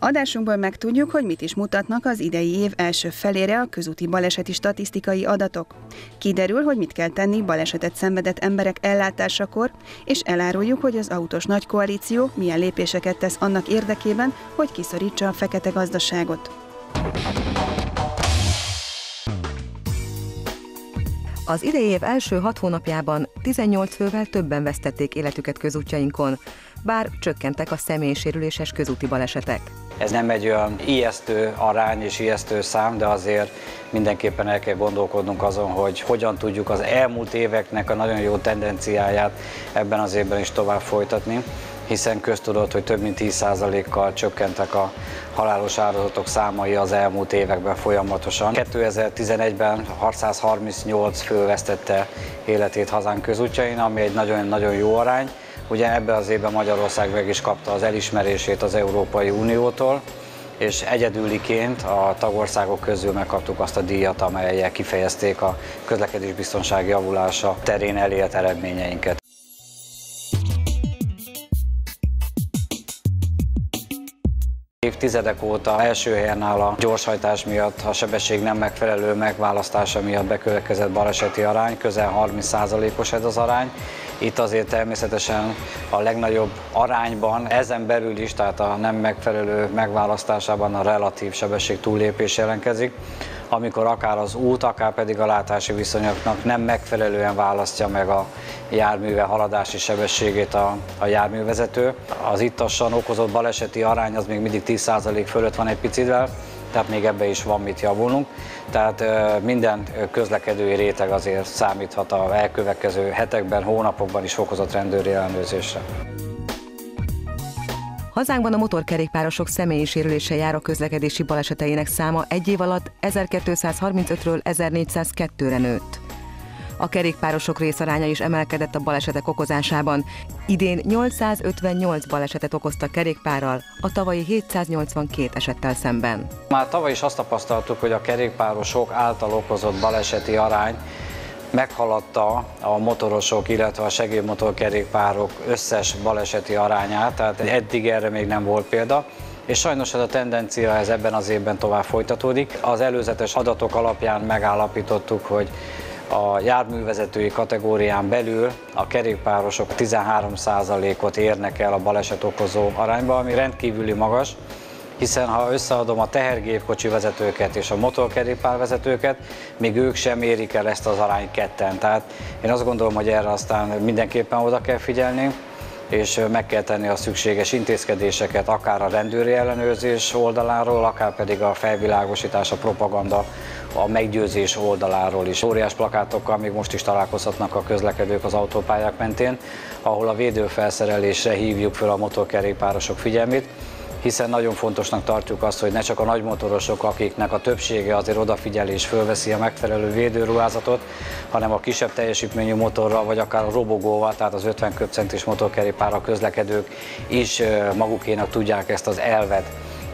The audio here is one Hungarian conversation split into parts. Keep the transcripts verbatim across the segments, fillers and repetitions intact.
Adásunkból megtudjuk, hogy mit is mutatnak az idei év első felére a közúti baleseti statisztikai adatok. Kiderül, hogy mit kell tenni balesetet szenvedett emberek ellátásakor, és eláruljuk, hogy az Autós Nagykoalíció milyen lépéseket tesz annak érdekében, hogy kiszorítsa a fekete gazdaságot. Az idei év első hat hónapjában tizennyolc fővel többen vesztették életüket közútjainkon, bár csökkentek a személysérüléses közúti balesetek. Ez nem egy olyan ijesztő arány és ijesztő szám, de azért mindenképpen el kell gondolkodnunk azon, hogy hogyan tudjuk az elmúlt éveknek a nagyon jó tendenciáját ebben az évben is tovább folytatni, hiszen köztudott, hogy több mint tíz százalékkal csökkentek a halálos áldozatok számai az elmúlt években folyamatosan. kétezer-tizenegyben hatszázharmincnyolc fő vesztette életét hazánk közútjain, ami egy nagyon-nagyon jó arány. Ugye ebben az évben Magyarország meg is kapta az elismerését az Európai Uniótól, és egyedüliként a tagországok közül megkaptuk azt a díjat, amellyel kifejezték a közlekedésbiztonság javulása terén elért eredményeinket. Évtizedek óta első helyen áll a gyorshajtás miatt, a sebesség nem megfelelő megválasztása miatt bekövetkezett baleseti arány, közel harminc százalékos ez az arány. Itt azért természetesen a legnagyobb arányban, ezen belül is, tehát a nem megfelelő megválasztásában a relatív sebesség túllépés jelentkezik, amikor akár az út, akár pedig a látási viszonyoknak nem megfelelően választja meg a járműve haladási sebességét a, a járművezető. Az ittassan okozott baleseti arány az még mindig tíz százalék fölött van egy picivel, tehát még ebbe is van mit javulnunk. Tehát minden közlekedői réteg azért számíthat a elkövetkező hetekben, hónapokban is fokozott rendőri ellenőrzésre. Hazánkban a motorkerékpárosok személyi sérüléssel járó közlekedési baleseteinek száma egy év alatt ezerkétszázharmincötről ezernégyszázkettőre nőtt. A kerékpárosok részaránya is emelkedett a balesetek okozásában. Idén nyolcszázötvennyolc balesetet okoztak kerékpárral, a tavalyi hétszáznyolcvankét esettel szemben. Már tavaly is azt tapasztaltuk, hogy a kerékpárosok által okozott baleseti arány meghaladta a motorosok, illetve a segédmotorkerékpárok összes baleseti arányát, tehát eddig erre még nem volt példa. És sajnos ez a tendencia ez ebben az évben tovább folytatódik. Az előzetes adatok alapján megállapítottuk, hogy a járművezetői kategórián belül a kerékpárosok tizenhárom százalékot érnek el a baleset okozó arányba, ami rendkívüli magas, hiszen ha összeadom a tehergépkocsi vezetőket és a motorkerékpár vezetőket, még ők sem érik el ezt az arányt ketten. Tehát én azt gondolom, hogy erre aztán mindenképpen oda kell figyelni, és meg kell tenni a szükséges intézkedéseket, akár a rendőri ellenőrzés oldaláról, akár pedig a felvilágosítás, a propaganda, a meggyőzés oldaláról is. Óriás plakátokkal még most is találkozhatnak a közlekedők az autópályák mentén, ahol a védőfelszerelésre hívjuk fel a motorkerékpárosok figyelmét, hiszen nagyon fontosnak tartjuk azt, hogy ne csak a nagymotorosok, akiknek a többsége azért odafigyel és fölveszi a megfelelő védőruházatot, hanem a kisebb teljesítményű motorral, vagy akár a robogóval, tehát az ötven köbcentis motorkerékpárral közlekedők is magukénak tudják ezt az elvet,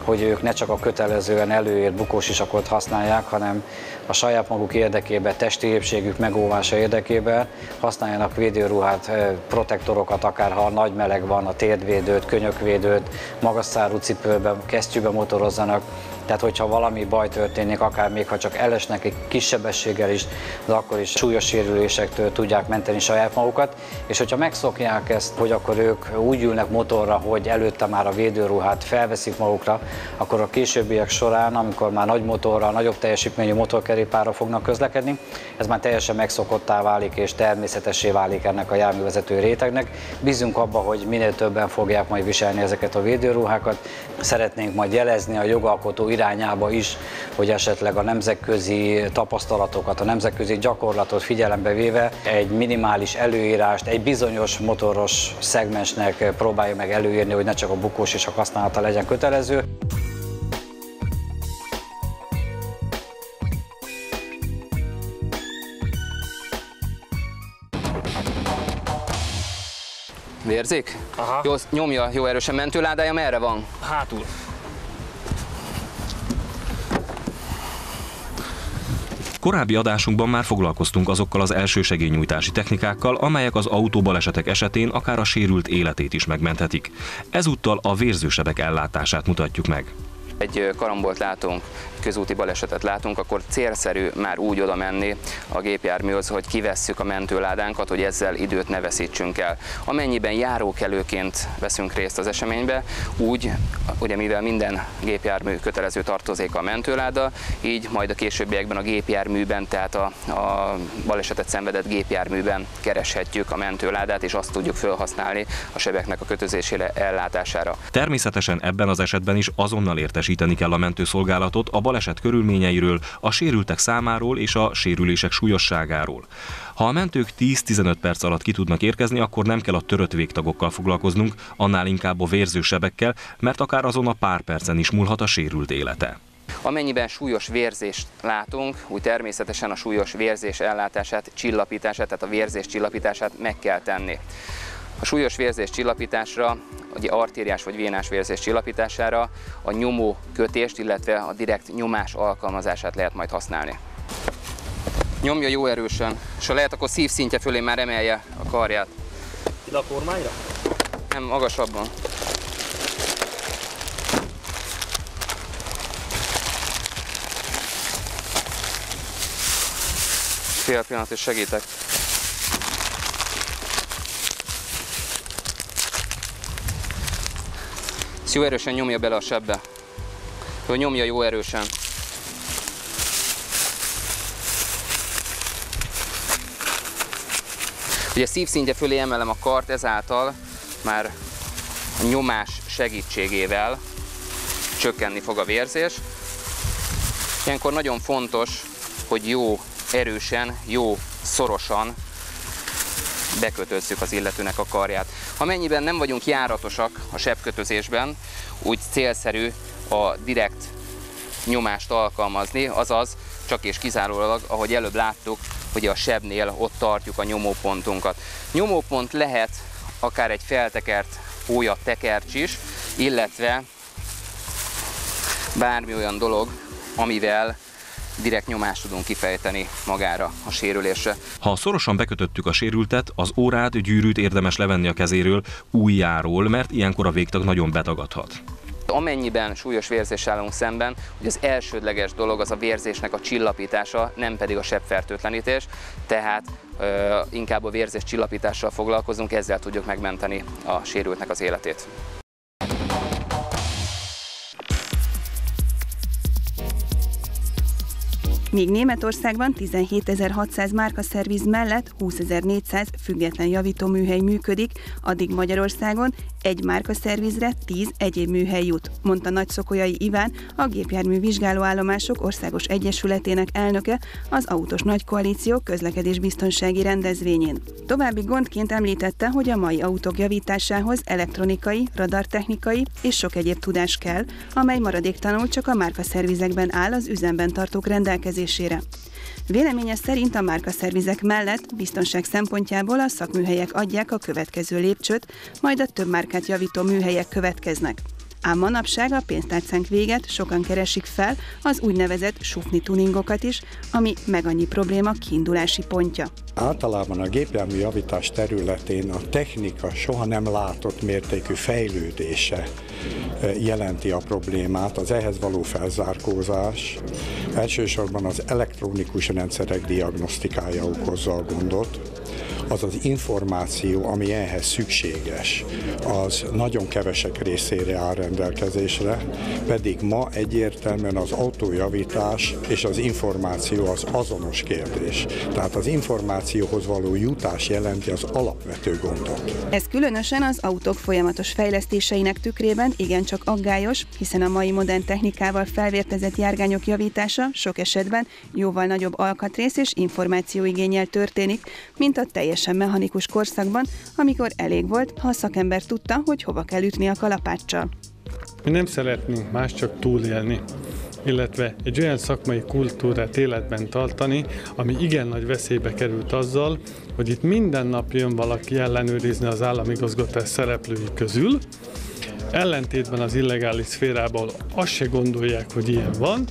hogy ők ne csak a kötelezően előírt bukós isakot használják, hanem a saját maguk érdekében, testi épségük megóvása érdekében használjanak védőruhát, protektorokat, akár ha nagy meleg van, a térdvédőt, könyökvédőt, magasszárú cipőben, kesztyűben motorozzanak. Tehát, hogyha valami baj történik, akár még ha csak elesnek egy kis sebességgel is, de akkor is súlyos sérülésektől tudják menteni saját magukat. És hogyha megszokják ezt, hogy akkor ők úgy ülnek motorra, hogy előtte már a védőruhát felveszik magukra, akkor a későbbiek során, amikor már nagy motorra, nagyobb teljesítményű motorkerékpárra fognak közlekedni, ez már teljesen megszokottá válik és természetessé válik ennek a járművezető rétegnek. Bízunk abba, hogy minél többen fogják majd viselni ezeket a védőruhákat. Szeretnénk majd jelezni a jogalkotó irányába is, hogy esetleg a nemzetközi tapasztalatokat, a nemzetközi gyakorlatot figyelembe véve egy minimális előírást, egy bizonyos motoros szegmensnek próbálja meg előírni, hogy ne csak a bukós isak használata legyen kötelező. Vérzik? Aha. Jó, nyomja, jó erősen mentőládája, merre van? Hátul. Korábbi adásunkban már foglalkoztunk azokkal az elsősegélynyújtási technikákkal, amelyek az autóbalesetek esetén akár a sérült életét is megmenthetik. Ezúttal a vérzősebek ellátását mutatjuk meg. Egy karambolt látunk, közúti balesetet látunk, akkor célszerű már úgy oda menni a gépjárműhöz, hogy kivesszük a mentőládánkat, hogy ezzel időt ne veszítsünk el. Amennyiben járókelőként veszünk részt az eseménybe, úgy, ugye mivel minden gépjármű kötelező tartozéka a mentőláda, így majd a későbbiekben a gépjárműben, tehát a, a balesetet szenvedett gépjárműben kereshetjük a mentőládát, és azt tudjuk felhasználni a sebeknek a kötözésére, ellátására. Természetesen ebben az esetben is azonnal értesíteni kell a mentőszolgálatot a baleset körülményeiről, a sérültek számáról és a sérülések súlyosságáról. Ha a mentők tíz-tizenöt perc alatt ki tudnak érkezni, akkor nem kell a törött végtagokkal foglalkoznunk, annál inkább a vérző sebekkel, mert akár azon a pár percen is múlhat a sérült élete. Amennyiben súlyos vérzést látunk, úgy természetesen a súlyos vérzés ellátását, csillapítását, tehát a vérzés csillapítását meg kell tenni. A súlyos vérzés csillapításra, ugye artériás vagy vénás vérzés csillapítására a nyomó kötést, illetve a direkt nyomás alkalmazását lehet majd használni. Nyomja jó erősen, és ha lehet, akkor szívszintje fölé már emelje a karját. Ide a kormányra? Nem, magasabban. Fél pillanat, és segítek. Jó erősen nyomja bele a sebbe. Hogy nyomja jó erősen. Ugye szívszintje fölé emelem a kart, ezáltal már a nyomás segítségével csökkenni fog a vérzés. Ilyenkor nagyon fontos, hogy jó erősen, jó szorosan bekötözzük az illetőnek a karját. Amennyiben nem vagyunk járatosak a sebkötözésben, úgy célszerű a direkt nyomást alkalmazni, azaz csak és kizárólag, ahogy előbb láttuk, hogy a sebnél ott tartjuk a nyomópontunkat. Nyomópont lehet akár egy feltekert pólyatekercs is, illetve bármi olyan dolog, amivel direkt nyomást tudunk kifejteni magára a sérülésre. Ha szorosan bekötöttük a sérültet, az órát, gyűrűt érdemes levenni a kezéről, ujjáról, mert ilyenkor a végtag nagyon betagadhat. Amennyiben súlyos vérzés állunk szemben, hogy az elsődleges dolog az a vérzésnek a csillapítása, nem pedig a sebfertőtlenítés, tehát ö, inkább a vérzés csillapítással foglalkozunk, ezzel tudjuk megmenteni a sérültnek az életét. Míg Németországban tizenhétezer-hatszáz márkaszerviz mellett húszezer-négyszáz független javítóműhely működik, addig Magyarországon egy márkaszervizre tíz egyéb műhely jut, mondta Nagy Szokolyai Iván, a Gépjármű Vizsgálóállomások Országos Egyesületének elnöke az Autós Nagykoalíció közlekedésbiztonsági rendezvényén. További gondként említette, hogy a mai autók javításához elektronikai, radartechnikai és sok egyéb tudás kell, amely maradéktalanul csak a márkaszervizekben áll az üzemben tartók rendelkezésére. Véleménye szerint a márkaszervizek mellett biztonság szempontjából a szakműhelyek adják a következő lépcsőt, majd a több márkát javító műhelyek következnek. Ám manapság a pénztárcánk véget sokan keresik fel az úgynevezett sufni tuningokat is, ami meg annyi probléma kiindulási pontja. Általában a gépjármű javítás területén a technika soha nem látott mértékű fejlődése jelenti a problémát, az ehhez való felzárkózás. Elsősorban az elektronikus rendszerek diagnosztikája okozza a gondot. Az az információ, ami ehhez szükséges, az nagyon kevesek részére áll rendelkezésre, pedig ma egyértelműen az autójavítás és az információ az azonos kérdés. Tehát az információhoz való jutás jelenti az alapvető gondot. Ez különösen az autók folyamatos fejlesztéseinek tükrében igencsak aggályos, hiszen a mai modern technikával felvértezett járgányok javítása sok esetben jóval nagyobb alkatrész és információigénnyel történik, mint a teljes teljesen mechanikus korszakban, amikor elég volt, ha a szakember tudta, hogy hova kell ütni a kalapáccsal. Mi nem szeretnénk más, csak túlélni, illetve egy olyan szakmai kultúrát életben tartani, ami igen nagy veszélybe került azzal, hogy itt minden nap jön valaki ellenőrizni az államigazgatás szereplői közül, Ellentétben az illegális szférában azt se gondolják, hogy ilyen van,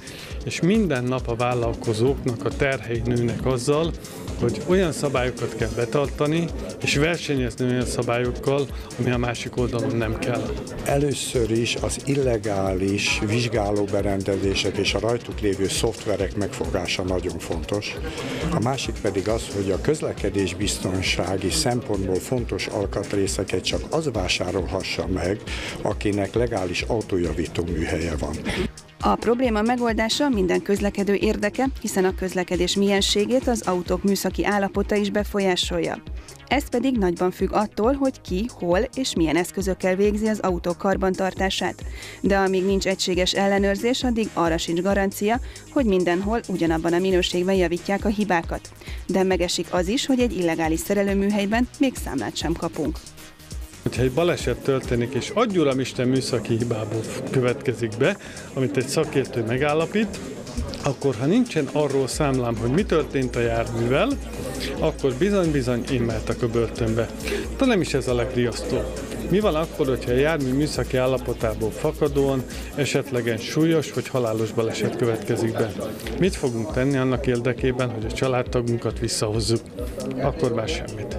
és minden nap a vállalkozóknak a terhei nőnek azzal, hogy olyan szabályokat kell betartani, és versenyezni olyan szabályokkal, ami a másik oldalon nem kell. Először is az illegális vizsgálóberendezések és a rajtuk lévő szoftverek megfogása nagyon fontos. A másik pedig az, hogy a közlekedésbiztonsági szempontból fontos alkatrészeket csak az vásárolhassa meg, akinek legális autójavító műhelye van. A probléma megoldása minden közlekedő érdeke, hiszen a közlekedés mienségét az autók műszaki állapota is befolyásolja. Ez pedig nagyban függ attól, hogy ki, hol és milyen eszközökkel végzi az autók karbantartását. De amíg nincs egységes ellenőrzés, addig arra sincs garancia, hogy mindenhol ugyanabban a minőségben javítják a hibákat. De megesik az is, hogy egy illegális szerelőműhelyben még számlát sem kapunk. Hogyha egy baleset történik, és adj uram Isten műszaki hibából következik be, amit egy szakértő megállapít, akkor ha nincsen arról számlám, hogy mi történt a járművel, akkor bizony-bizony én mehetek a börtönbe. De nem is ez a legriasztóbb. Mi van akkor, hogyha a jármű műszaki állapotából fakadóan esetlegesen súlyos vagy halálos baleset következik be? Mit fogunk tenni annak érdekében, hogy a családtagunkat visszahozzuk? Akkor már semmit.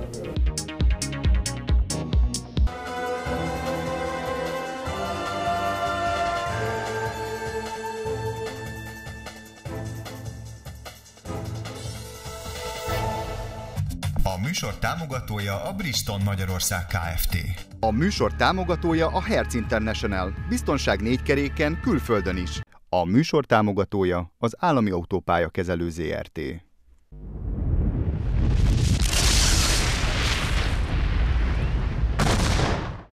A műsor támogatója a Bristol Magyarország Kft. A műsor támogatója a Herz International, biztonság négy keréken, külföldön is. A műsor támogatója az Állami Autópálya Kezelő zé er té.